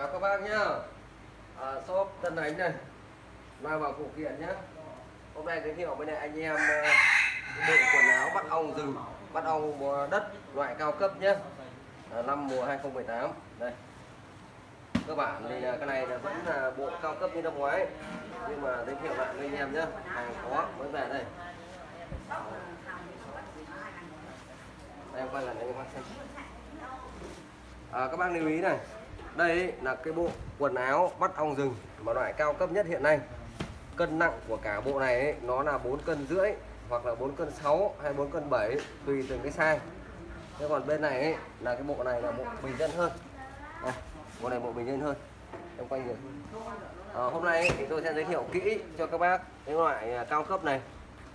Chào các bác nhá. Shop Tân Ánh này mang vào phụ kiện nhá. Hôm nay giới thiệu bên này anh em bộ quần áo bắt ong rừng, bắt ong mùa đất loại cao cấp nhá, năm mùa 2018 đây. Các bạn thì cái này là vẫn là bộ cao cấp như năm ngoái, nhưng mà giới thiệu lại với anh em nhá, hàng có mới về đây. Đây quay lại các bác xem. Các bác lưu ý này, đây là cái bộ quần áo bắt ong rừng mà loại cao cấp nhất hiện nay. Cân nặng của cả bộ này ấy, nó là 4,5 cân hoặc là 4,6 cân hay 4,7 cân tùy từng cái size. Thế còn bên này ấy, là cái bộ này là bộ bình dân hơn. À, bộ này bộ bình dân hơn. Em quay được. Hôm nay ấy, thì tôi sẽ giới thiệu kỹ cho các bác cái loại cao cấp này.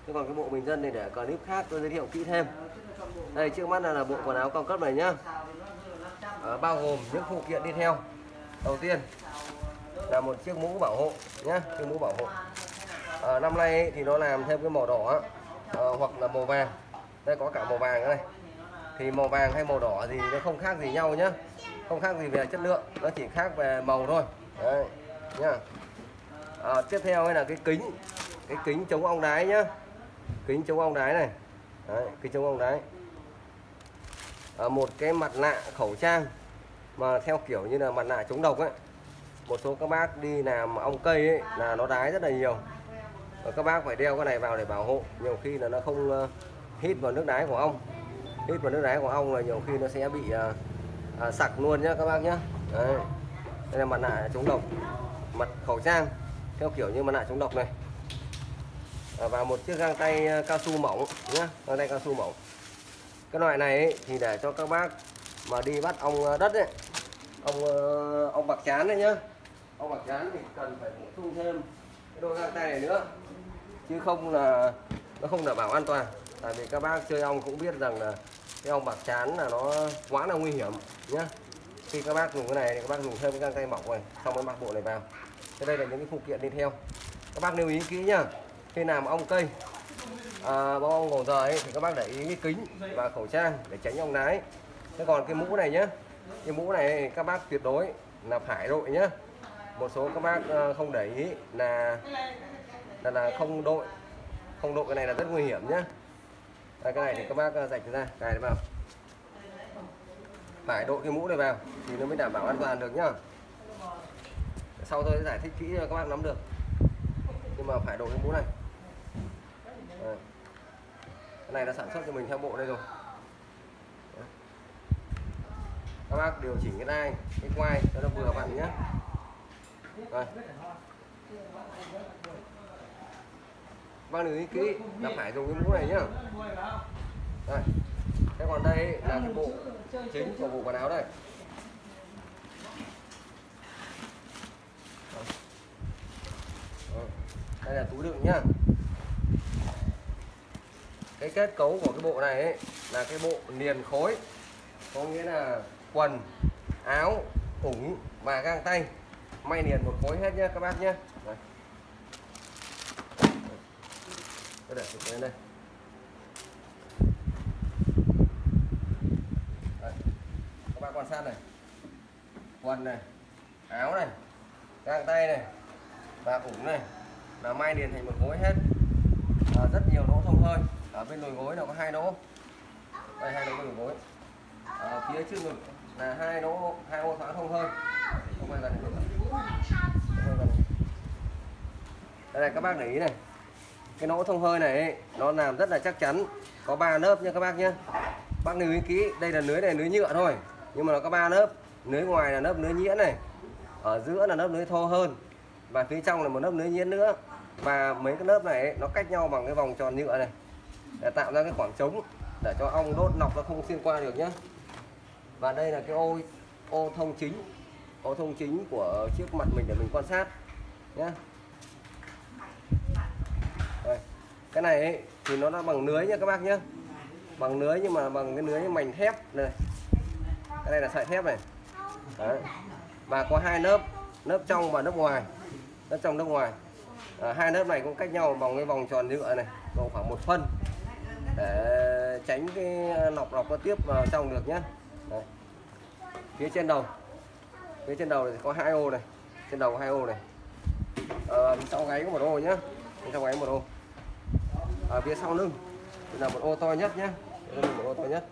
Thế còn cái bộ bình dân này để clip khác tôi giới thiệu kỹ thêm. Đây trước mắt là bộ quần áo cao cấp này nhá. Bao gồm những phụ kiện đi theo. Đầu tiên là một chiếc mũ bảo hộ nhá, chiếc mũ bảo hộ. Năm nay ấy, thì nó làm thêm cái màu đỏ hoặc là màu vàng. Đây có cả màu vàng ở đây. Thì màu vàng hay màu đỏ thì nó không khác gì nhau nhá. Không khác gì về chất lượng, nó chỉ khác về màu thôi. Đấy nhá. Tiếp theo là cái kính. Cái kính chống ong đái nhá. Kính chống ong đái này. Đấy, kính chống ong đái. Một cái mặt nạ khẩu trang mà theo kiểu như là mặt nạ chống độc ấy. Một số các bác đi làm ong cây ấy, là nó đái rất là nhiều. Và các bác phải đeo cái này vào để bảo hộ. Nhiều khi là nó không hít vào nước đái của ong. Hít vào nước đái của ong là nhiều khi nó sẽ bị sặc luôn nhá các bác nhá. Đấy. Đây là mặt nạ chống độc, mặt khẩu trang theo kiểu như mặt nạ chống độc này. Và một chiếc găng tay cao su mỏng nhá, găng tay cao su mỏng. Cái loại này ấy, thì để cho các bác mà đi bắt ong đất ấy, ong bạc trán đấy nhá. Ong bạc trán thì cần phải bổ sung thêm cái đôi găng tay này nữa, chứ không là nó không đảm bảo an toàn. Tại vì các bác chơi ong cũng biết rằng là cái ong bạc trán là nó quá là nguy hiểm nhá. Khi các bác dùng cái này thì các bác dùng thêm cái găng tay mỏng này, xong mới mặc bộ này vào. Thế đây là những cái phụ kiện đi theo. Các bác lưu ý kỹ nhá. Khi làm ong cây, bao ong ngổ giờ ấy, thì các bác để ý cái kính và khẩu trang để tránh ong đái. Thế còn cái mũ này nhé, cái mũ này các bác tuyệt đối là phải đội nhé. Một số các bác không để ý là không đội cái này là rất nguy hiểm nhé. Đây, cái này thì các bác rạch ra, cài vào, phải đội cái mũ này vào thì nó mới đảm bảo an toàn được nhá. Sau tôi sẽ giải thích kỹ cho các bác nắm được, nhưng mà phải đội cái mũ này. Đây. Cái này đã sản xuất cho mình theo bộ đây rồi. Đấy. Các bác điều chỉnh cái đai, cái quai cho nó vừa vặn nhé. Đây. Bác lưu ý kỹ là phải dùng cái mũ này nhá. Đây. Thế còn đây ấy, là cái bộ chính của bộ quần áo đây. Đây là túi đựng nhá. Cái kết cấu của cái bộ này ấy, là cái bộ liền khối, có nghĩa là quần, áo, ủng và găng tay may liền một khối hết nhá các bác nhé. Tôi để sụp lên đây. Đấy. Các bác quan sát này, quần này, áo này, găng tay này và ủng này là may liền thành một khối hết. Rất nhiều lỗ thông hơi. Ở bên đùi gối là có 2 lỗ. Đây, 2 lỗ đùi gối. Phía trước ngực là 2 lỗ, 2 ô thoáng thông hơi. Không phải gần được. Đây này các bác để ý này. Cái lỗ thông hơi này ấy, nó làm rất là chắc chắn, có 3 lớp nha các bác nhé. Bác lưu ý kỹ, đây là lưới này, lưới nhựa thôi, nhưng mà nó có 3 lớp. Lưới ngoài là lớp lưới nhuyễn này. Ở giữa là lớp lưới thô hơn. Và phía trong là một lớp lưới nhuyễn nữa. Và mấy cái lớp này ấy, nó cách nhau bằng cái vòng tròn nhựa này để tạo ra cái khoảng trống để cho ong đốt nọc nó không xuyên qua được nhé. Và đây là cái ô thông chính của chiếc mặt mình để mình quan sát nhé. Cái này ấy, thì nó bằng lưới nha các bác nhé, bằng lưới nhưng mà bằng cái lưới mảnh thép này. Cái này là sợi thép này. Đấy. Và có 2 lớp, lớp trong và lớp ngoài, lớp trong lớp ngoài. 2 lớp này cũng cách nhau bằng cái vòng tròn nhựa này, độ khoảng 1 phân để tránh cái lọc nó tiếp vào trong được nhé. Đấy. Phía trên đầu Phía trên đầu thì có hai ô này, trên đầu có hai ô này, sau gáy có một ô nhá, sau gáy một ô, ở phía sau lưng thì là một ô to nhất nhá, một ô to nhất.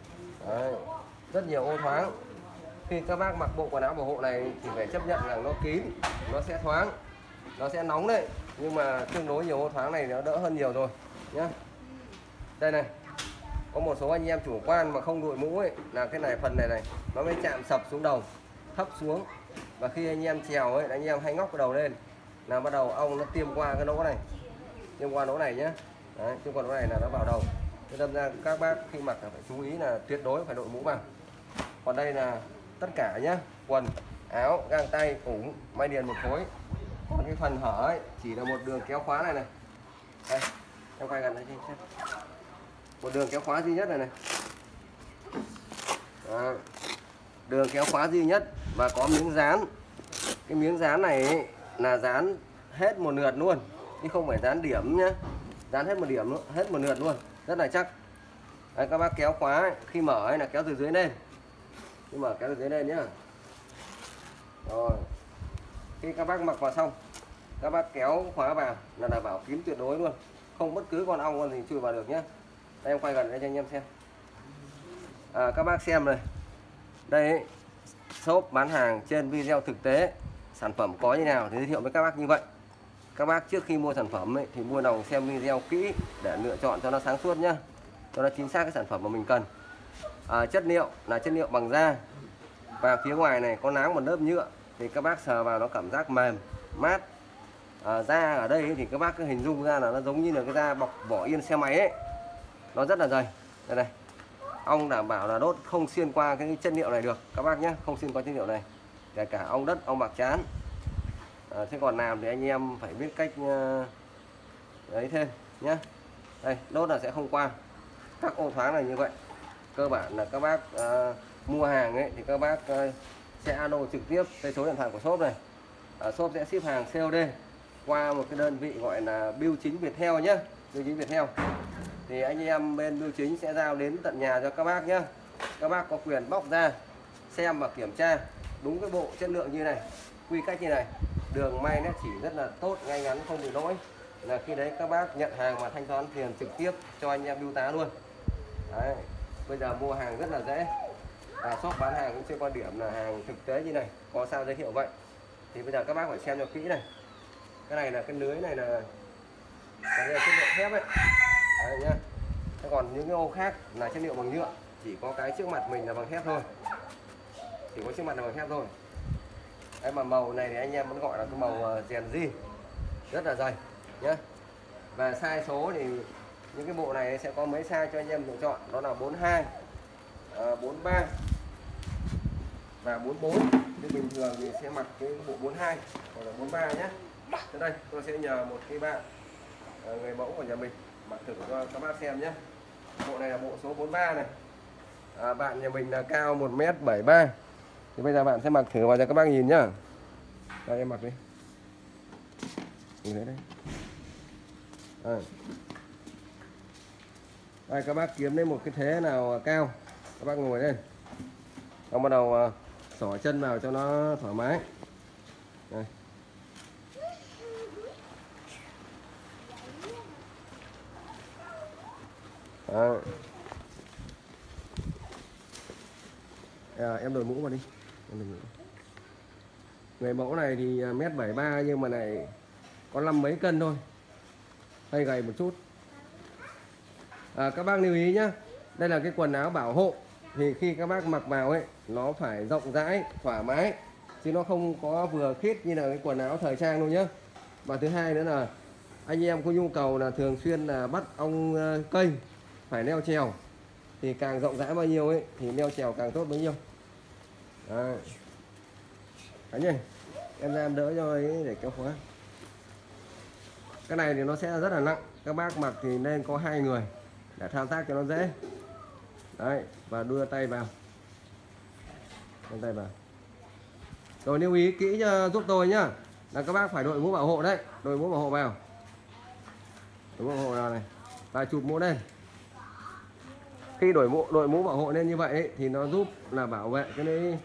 Đấy, rất nhiều ô thoáng. Khi các bác mặc bộ quần áo bảo hộ này thì phải chấp nhận rằng nó kín, nó sẽ thoáng, nó sẽ nóng đấy, nhưng mà tương đối nhiều ô thoáng này nó đỡ hơn nhiều rồi nhá. Đây này, có một số anh em chủ quan mà không đội mũ ấy, là cái này phần này này nó mới chạm sập xuống đầu, thấp xuống, và khi anh em trèo ấy, anh em hay ngóc cái đầu lên là bắt đầu ong nó tiêm qua cái lỗ này, tiêm qua lỗ này nhá. Đấy, tiêm qua lỗ này là nó vào đầu. Thế đâm ra các bác khi mặc là phải chú ý là tuyệt đối phải đội mũ vào. Còn đây là tất cả nhá, quần, áo, găng tay, ủng, may điền một khối. Còn cái phần hở ấy, chỉ là một đường kéo khóa này này. Đây, em quay gần đây xem. Một đường kéo khóa duy nhất này này. Đó, đường kéo khóa duy nhất và có miếng dán. Cái miếng dán này ấy, là dán hết một lượt luôn, chứ không phải dán điểm nhá. Dán hết một điểm luôn, hết một lượt luôn, rất là chắc. Đấy, các bác kéo khóa ấy, khi mở ấy là kéo từ dưới lên. Khi mở kéo từ dưới lên nhá. Rồi, khi các bác mặc vào xong, các bác kéo khóa vào là đảm bảo kín tuyệt đối luôn, không bất cứ con ong con gì chui vào được nhá. Đây, em quay gần đây cho anh em xem. Các bác xem này, đây ấy, shop bán hàng trên video thực tế sản phẩm có như nào thì giới thiệu với các bác như vậy. Các bác trước khi mua sản phẩm ấy, thì mua đồng xem video kỹ để lựa chọn cho nó sáng suốt nhá, cho nó chính xác cái sản phẩm mà mình cần. Chất liệu là chất liệu bằng da, và phía ngoài này có láng một lớp nhựa thì các bác sờ vào nó cảm giác mềm mát. Da ở đây ấy, thì các bác cứ hình dung ra là nó giống như là cái da bọc vỏ yên xe máy ấy, nó rất là dày. Đây này, ong đảm bảo là đốt không xuyên qua cái chất liệu này được các bác nhé, không xuyên qua chất liệu này, kể cả ong đất, ong bạc trán. Thế còn làm thì anh em phải biết cách đấy thêm nhé. Đây, đốt là sẽ không qua. Các ô thoáng này như vậy. Cơ bản là các bác mua hàng ấy thì các bác sẽ alo trực tiếp tới số điện thoại của shop này. Shop sẽ ship hàng COD qua một cái đơn vị gọi là bưu chính Viettel nhé, bưu chính Viettel. Thì anh em bên bưu chính sẽ giao đến tận nhà cho các bác nhé. Các bác có quyền bóc ra xem và kiểm tra đúng cái bộ chất lượng như này, quy cách như này, đường may nét chỉ rất là tốt, ngay ngắn, không bị lỗi. Là khi đấy các bác nhận hàng và thanh toán tiền trực tiếp cho anh em bưu tá luôn. Đấy, bây giờ mua hàng rất là dễ. Shop bán hàng cũng trên quan điểm là hàng thực tế như này, có sao giới thiệu vậy. Thì bây giờ các bác phải xem cho kỹ này. Cái này là cái lưới này là chất liệu thép ấy. Đấy nhá. Thế còn những cái ô khác là chất liệu bằng nhựa, chỉ có cái trước mặt mình là bằng thép thôi. Chỉ có trước mặt là bằng thép thôi. Đấy, mà màu này thì anh em vẫn gọi là cái màu rèn di, rất là dày nhé. Và size số thì những cái bộ này sẽ có mấy size cho anh em lựa chọn, đó là 42, 43 và 44. Thì bình thường thì sẽ mặc cái bộ 42 hoặc là 43 nhé. Thế đây tôi sẽ nhờ một cái bạn người mẫu của nhà mình mặc thử cho các bác xem nhé. Bộ này là bộ số 43 này. Bạn nhà mình là cao 1m73. Thì bây giờ bạn sẽ mặc thử vào cho các bác nhìn nhá. Đây, em mặc đi. Đấy, đấy. Đây. Đây, các bác kiếm đến một cái thế nào cao, các bác ngồi lên. Xong bắt đầu xỏ chân vào cho nó thoải mái. Đây. Đây. Em đổi mũ vào đi. Người mẫu này thì 1m73 nhưng mà này có 50 mấy cân thôi, hơi gầy một chút. Các bác lưu ý nhá, đây là cái quần áo bảo hộ thì khi các bác mặc vào ấy nó phải rộng rãi, thoải mái, chứ nó không có vừa khít như là cái quần áo thời trang đâu nhá. Và thứ hai nữa là anh em có nhu cầu là thường xuyên là bắt ong cây phải leo trèo, thì càng rộng rãi bao nhiêu ấy thì leo trèo càng tốt bấy nhiêu. Đấy. Đấy nhỉ? Em ra em đỡ cho ấy để kéo khóa. Cái này thì nó sẽ rất là nặng, các bác mặc thì nên có hai người để thao tác cho nó dễ. Đấy, và đưa tay vào, đưa tay vào. Rồi lưu ý kỹ giúp tôi nhá, là các bác phải đội mũ bảo hộ đấy, đội mũ bảo hộ vào, đội mũ bảo hộ vào này và chụp mũ đây. Khi đội mũ bảo hộ lên như vậy ấy, thì nó giúp là bảo vệ cái đấy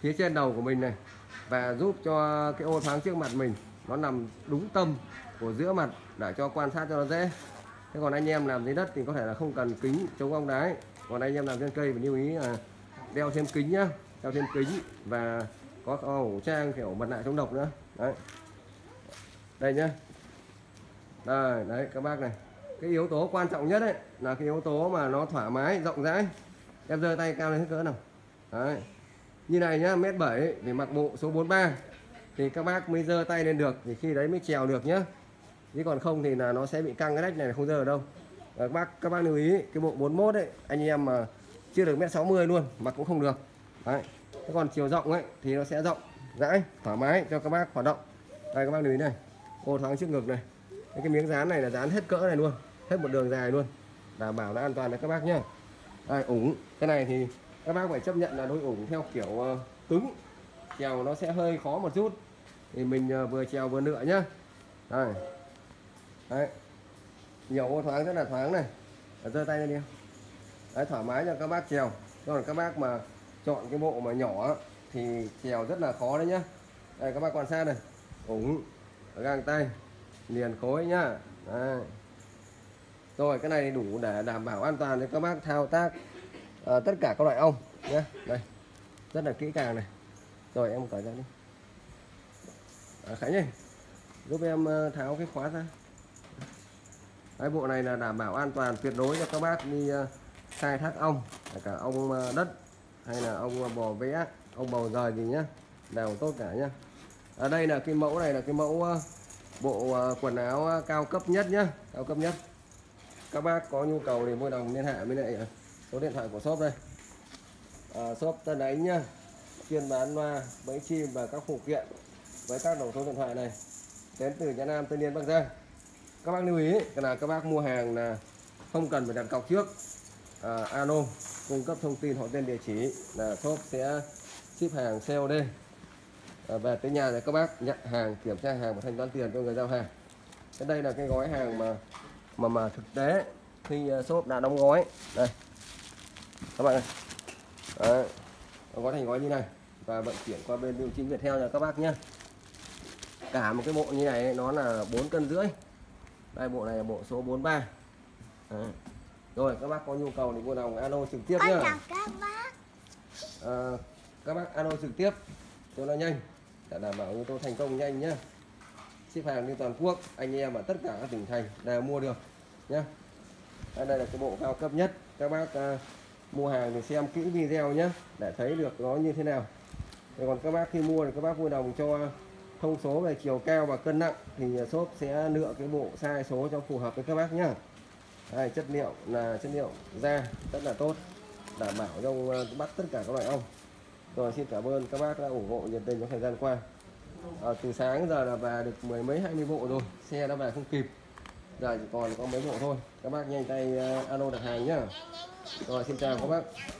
phía trên đầu của mình này, và giúp cho cái ô thoáng trước mặt mình nó nằm đúng tâm của giữa mặt để cho quan sát cho nó dễ. Thế còn anh em làm dưới đất thì có thể là không cần kính chống ong đá, còn anh em làm trên cây phải lưu ý là đeo thêm kính nhá, đeo thêm kính và có khẩu trang kiểu mặt nạ chống độc nữa đấy. Đây nhá, đây đấy các bác này, cái yếu tố quan trọng nhất đấy là cái yếu tố mà nó thoải mái rộng rãi. Em giơ tay cao lên hết cỡ nào đấy. Như này nhá, 1m7 thì mặc bộ số 43 thì các bác mới giơ tay lên được, thì khi đấy mới trèo được nhá, chứ còn không thì là nó sẽ bị căng cái đách này không giơ ở đâu. Và các bác lưu ý cái bộ 41 đấy, anh em mà chưa được 1m60 luôn mặc cũng không được đấy. Thế còn chiều rộng ấy thì nó sẽ rộng rãi thoải mái cho các bác hoạt động. Đây các bác lưu ý này, ô thoáng trước ngực này, cái miếng dán này là dán hết cỡ này luôn, hết một đường dài luôn, đảm bảo là an toàn đấy các bác nhá. Đây, ủng cái này thì các bác phải chấp nhận là đôi ủng theo kiểu cứng, trèo nó sẽ hơi khó một chút, thì mình vừa trèo vừa nựa nhá. Đây đấy, nhiều ô thoáng rất là thoáng này, giơ tay lên đi đấy, thoải mái cho các bác trèo. Còn các bác mà chọn cái bộ mà nhỏ thì trèo rất là khó đấy nhá. Đây các bác quan sát này, ủng găng tay liền khối nhá. Đây. Rồi cái này đủ để đảm bảo an toàn cho các bác thao tác tất cả các loại ong nhé. Đây rất là kỹ càng này. Rồi em cởi ra đi Khánh ơi, giúp em tháo cái khóa ra. Cái bộ này là đảm bảo an toàn tuyệt đối cho các bác đi khai thác ong, cả ong đất hay là ong bò vẽ, ong bầu rời gì nhá, đều tốt cả nhá. Ở đây là cái mẫu này là cái mẫu bộ quần áo cao cấp nhất nhá, cao cấp nhất. Các bác có nhu cầu thì vui lòng liên hệ với lại số điện thoại của shop đây, shop Tân Ánh nhá, chuyên bán loa, bẫy chim và các phụ kiện với các đầu số điện thoại này đến từ Nhã Nam, Tân Yên, Bắc Giang. Các bác lưu ý là các bác mua hàng là không cần phải đặt cọc trước, alo cung cấp thông tin họ tên địa chỉ là shop sẽ ship hàng COD về tới nhà để các bác nhận hàng, kiểm tra hàng và thanh toán tiền cho người giao hàng. Thế đây là cái gói hàng mà thực tế khi shop đã đóng gói đây các bạn này. Đấy, nó có thành gói như này và vận chuyển qua bên bưu chính Viettel nha các bác nhé. Cả một cái bộ như này nó là 4,5 cân. Đây bộ này là bộ số 43. Đấy. Rồi các bác có nhu cầu thì cô nào alo trực tiếp nhá. Các bác alo trực tiếp cho nó nhanh để đảm bảo tôi thành công nhanh nhá. Ship hàng lên toàn quốc, anh em ở tất cả các tỉnh thành đều mua được nhá. Đây là cái bộ cao cấp nhất. Các bác mua hàng thì xem kỹ video nhé để thấy được nó như thế nào. Còn các bác khi mua thì các bác vui lòng cho thông số về chiều cao và cân nặng thì shop sẽ lựa cái bộ size số cho phù hợp với các bác nhá. Đây, chất liệu là chất liệu da rất là tốt, đảm bảo trong bắt tất cả các loại ong. Rồi xin cảm ơn các bác đã ủng hộ nhiệt tình trong thời gian qua. Từ sáng giờ là về được 10 mấy 20 bộ rồi, xe đã về không kịp, giờ chỉ còn có mấy bộ thôi. Các bác nhanh tay alo đặt hàng nhá. Rồi xin chào các bác.